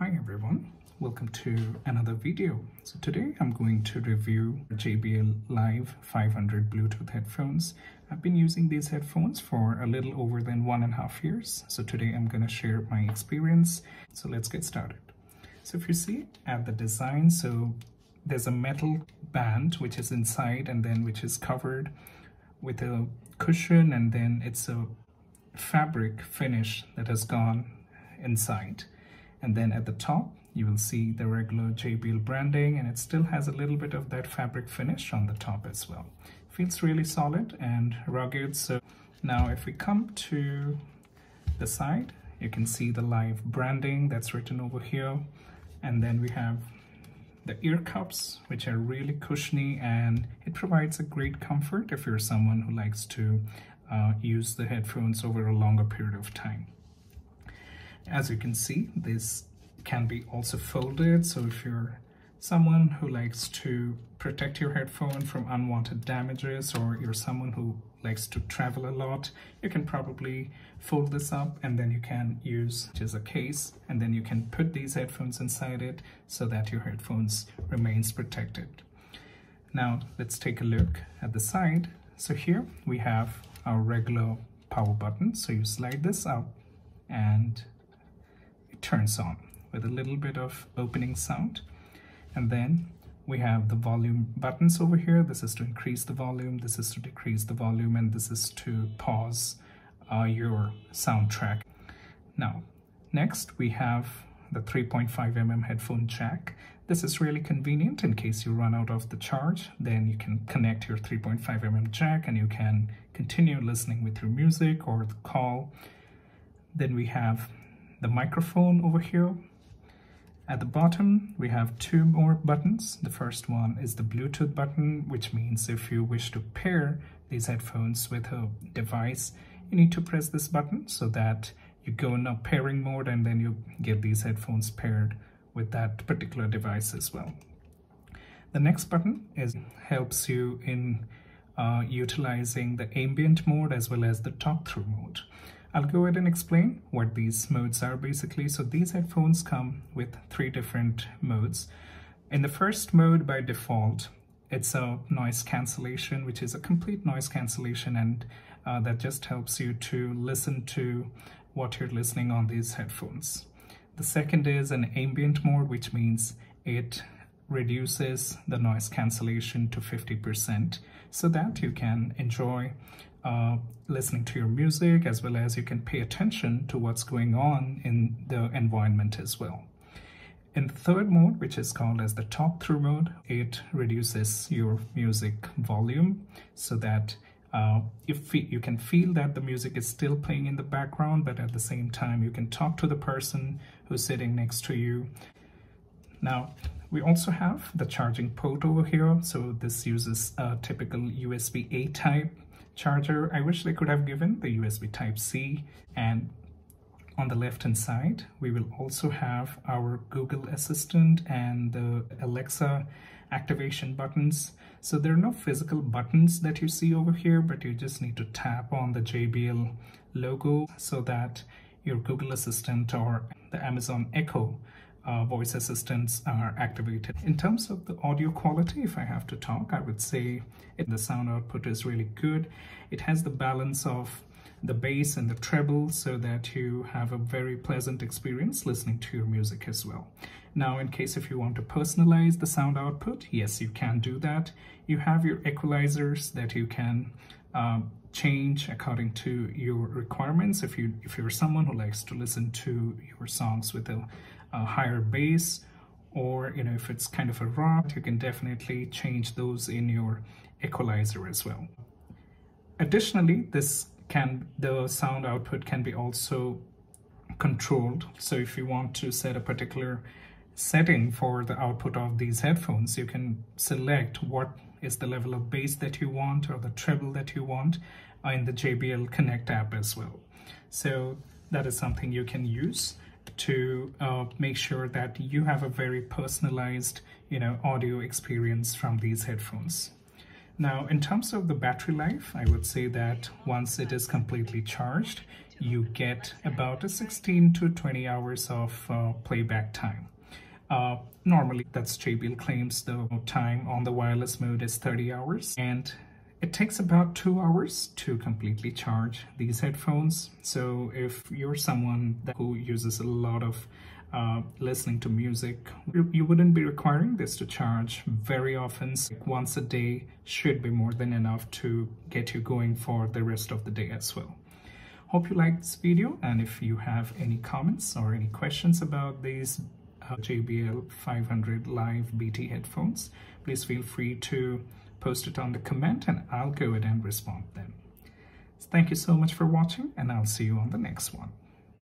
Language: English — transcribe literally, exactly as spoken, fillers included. Hi everyone, welcome to another video. So today I'm going to review J B L Live five hundred Bluetooth headphones. I've been using these headphones for a little over than one and a half years. So today I'm going to share my experience. So let's get started. So if you see at the design, so there's a metal band which is inside and then which is covered with a cushion, and then it's a fabric finish that has gone inside. And then at the top, you will see the regular J B L branding, and it still has a little bit of that fabric finish on the top as well. Feels really solid and rugged. So now if we come to the side, you can see the Live branding that's written over here. And then we have the ear cups, which are really cushiony, and it provides a great comfort if you're someone who likes to uh, use the headphones over a longer period of time. As you can see, this can be also folded, so if you're someone who likes to protect your headphone from unwanted damages, or you're someone who likes to travel a lot, you can probably fold this up and then you can use it as a case, and then you can put these headphones inside it so that your headphones remains protected. Now let's take a look at the side. So here we have our regular power button, so you slide this up and turns on with a little bit of opening sound. And then we have the volume buttons over here. This is to increase the volume, this is to decrease the volume, and this is to pause uh, your soundtrack. Now next we have the three point five millimeter headphone jack. This is really convenient in case you run out of the charge, then you can connect your three point five millimeter jack and you can continue listening with your music or the call. Then we have the microphone over here. At the bottom we have two more buttons. The first one is the Bluetooth button, which means if you wish to pair these headphones with a device, you need to press this button so that you go in a pairing mode and then you get these headphones paired with that particular device as well. The next button is helps you in uh, utilizing the ambient mode as well as the talk-through mode. I'll go ahead and explain what these modes are basically. So these headphones come with three different modes. In the first mode, by default, it's a noise cancellation, which is a complete noise cancellation, and uh, that just helps you to listen to what you're listening on these headphones. The second is an ambient mode, which means it reduces the noise cancellation to fifty percent so that you can enjoy Uh, listening to your music, as well as you can pay attention to what's going on in the environment as well. In the third mode, which is called as the talk-through mode, it reduces your music volume so that uh, you, you can feel that the music is still playing in the background, but at the same time you can talk to the person who's sitting next to you. Now, we also have the charging port over here, so this uses a typical U S B A type charger. I wish they could have given the U S B Type-C. And on the left hand side, we will also have our Google Assistant and the Alexa activation buttons. So there are no physical buttons that you see over here, but you just need to tap on the J B L logo so that your Google Assistant or the Amazon Echo Uh, voice assistants are activated. In terms of the audio quality, if I have to talk, I would say it, the sound output is really good. It has the balance of the bass and the treble so that you have a very pleasant experience listening to your music as well. Now, in case if you want to personalize the sound output, yes, you can do that. You have your equalizers that you can uh, change according to your requirements. If you if you're someone who likes to listen to your songs with a A higher bass, or you know, if it's kind of a rock, you can definitely change those in your equalizer as well. Additionally, this can the sound output can be also controlled. So if you want to set a particular setting for the output of these headphones, you can select what is the level of bass that you want or the treble that you want in the J B L Connect app as well. So that is something you can use to uh, make sure that you have a very personalized, you know, audio experience from these headphones. Now, in terms of the battery life, I would say that once it is completely charged, you get about a sixteen to twenty hours of uh, playback time. Uh, normally, that's J B L claims the time on the wireless mode is thirty hours, and it takes about two hours to completely charge these headphones. So if you're someone that, who uses a lot of uh, listening to music, you, you wouldn't be requiring this to charge very often. So once a day should be more than enough to get you going for the rest of the day as well. Hope you liked this video, and if you have any comments or any questions about these Uh, J B L five hundred Live B T headphones, please feel free to post it on the comment and I'll go ahead and respond then. So thank you so much for watching, and I'll see you on the next one.